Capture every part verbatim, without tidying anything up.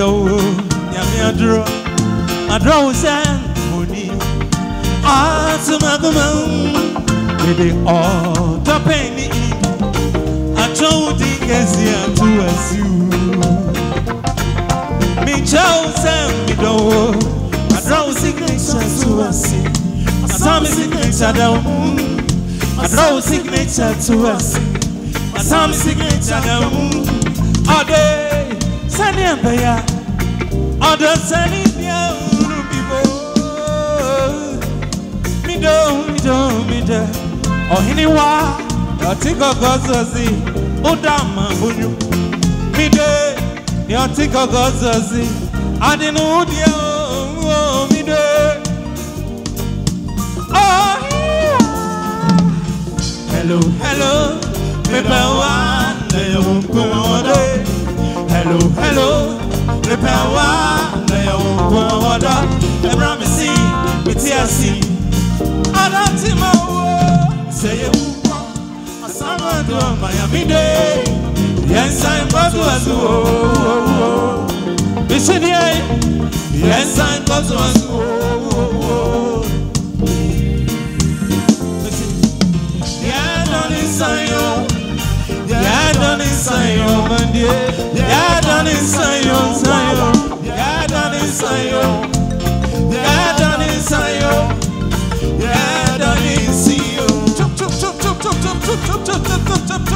do nyamia draw a draw san money atamagum baby all the penny I told the easier to assume me chose and me do a draw signature to us a some signature down a draw signature to us a some signature down all day, sunny and bear, all the sunny people. Me don't, me don't, me don't. Oh, anywa, your tickle goes to see. Oh, damn, you. Me don't, your tickle goes to see. I didn't know you. Oh, me don't. Oh, yeah. Hello, hello, me don't. Hello, hello, the power, the old the promise, with your sea. I don't see my word. Say, I saw my door, Miami Day. Yes, I'm about to us. Oh, this is the end. Yes, I'm about to us. Oh, yeah, don't Yadon is Sayon, Yadon is Sayon, Yadon is Sayon, Yadon is Sayon, Yadon is Sayon, Chup, Chup, Chup, Chup, Chup, Chup, Chup, Chup, Chup, Chup,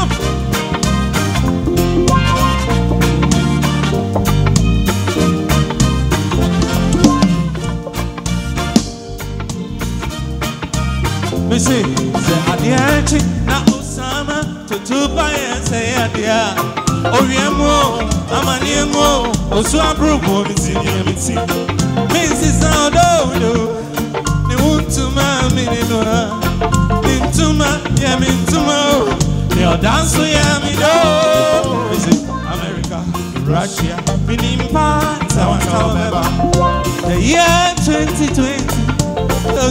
Chup, Missy, the Adianchi, now Osama. To buy and say, yeah, oh, yeah, more, I'm a near more, oh, so I'm broke, it's in the M C. Missus Aldo, they want to my minima, into my yamin tomorrow, they are dancing yamido. Is it America, Russia, Benin part, our Alabama? The year twenty twenty, the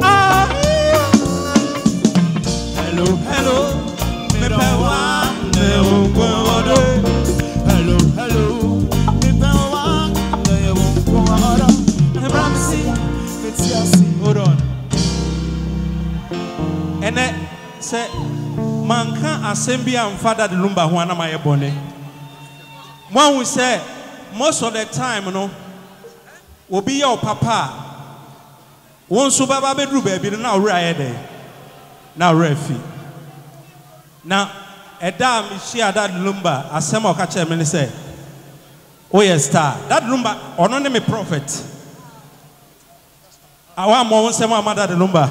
Ah, hello, hello, mi bawa ne ungu odo. Hello, hello, mi bawa ne ungu odo. Ne bramsi, ne tiasi. Hold on. Ene se. Manka asembia and Father Lumba who ana my bonnet. One we say most of the time, you know, will be your papa. One super baby rube be now right now refi. Now a damn she had that Lumba as some of catch him say, oh yes, star that Lumba or not a prophet. I want more one semi mother the Lumba.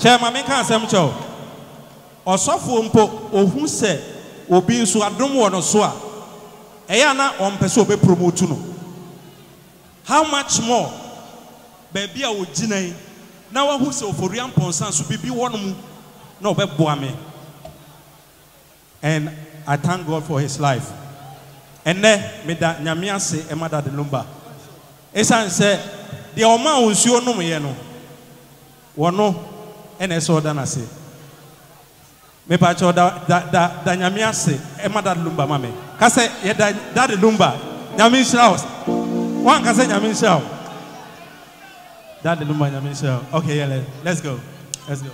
Share my make her some show. Or software, or who said, or being so I don't want to swear. Ayana on Pesobe Promotuno. How much more? Baby, I would deny. Now, who's Ofori Amponsah should be one no, but Boame. And I thank God for his life. And then, Meda Nyamiase, and Mother Lumba. Esan said, the Oma was your no, you know. One no, and I saw Danase. Me pacho da da da da nyamiase ema da Lumba mame kase ye da da Lumba nyamisha one kase nyamisha da Lumba nyamisha okay yeah let, let's go let's go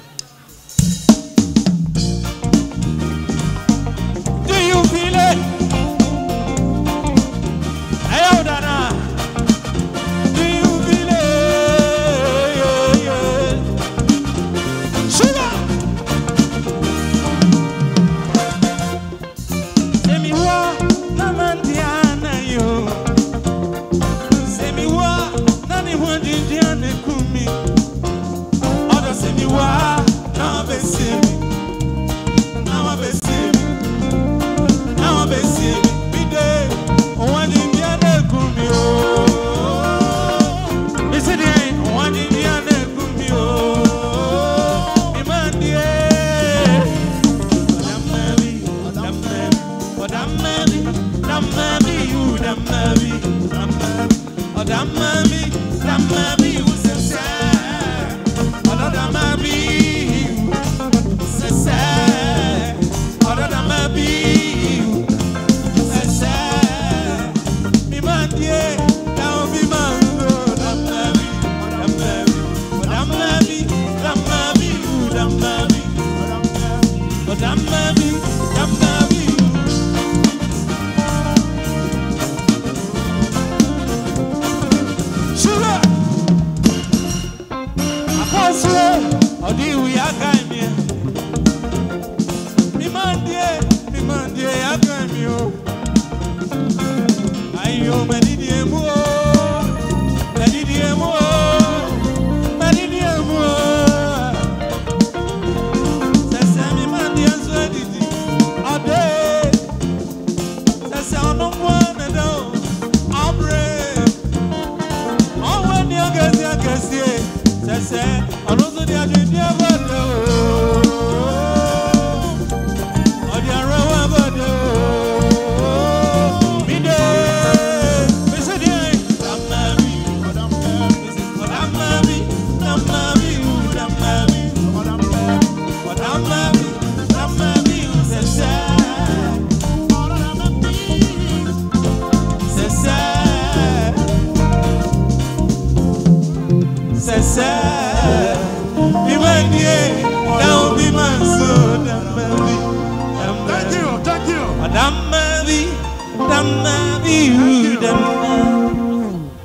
do you feel it ayo dana do you feel it sugar Indiana, Kumi, others in the world.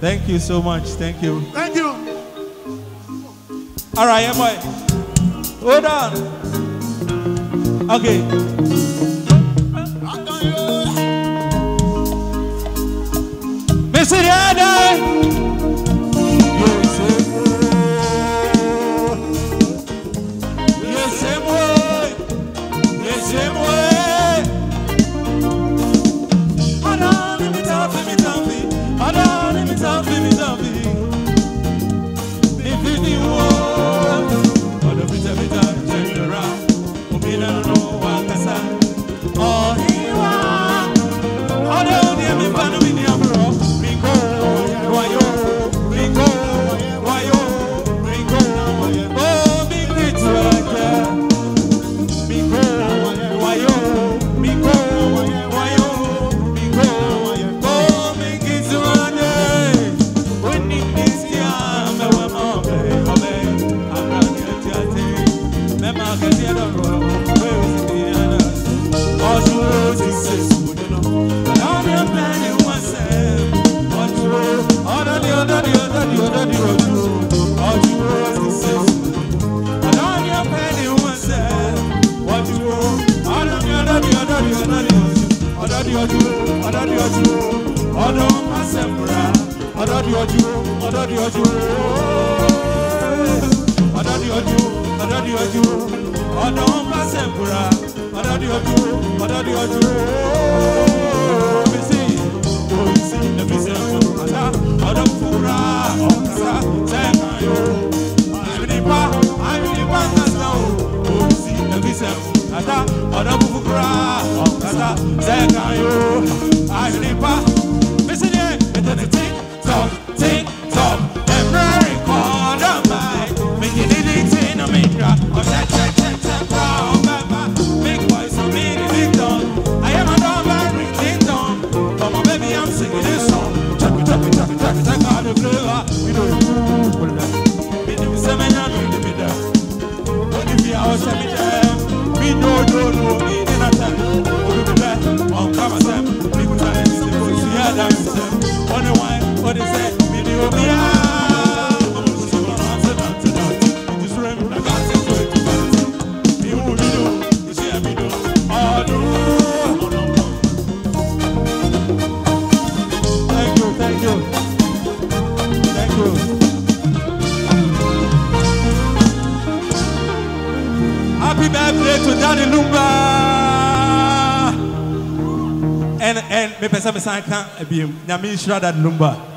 Thank you so much. Thank you. Thank you. All right, boy. Hold on. Okay. Mister Daddy.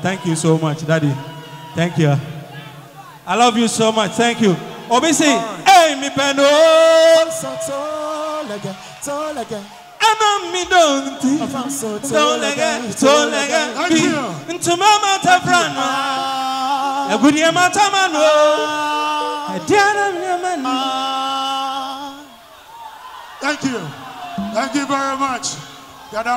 Thank you so much, Daddy. Thank you. I love you so much. Thank you. Obisi, hey, mi pendo. And mi don't. Thank you. Thank you very much.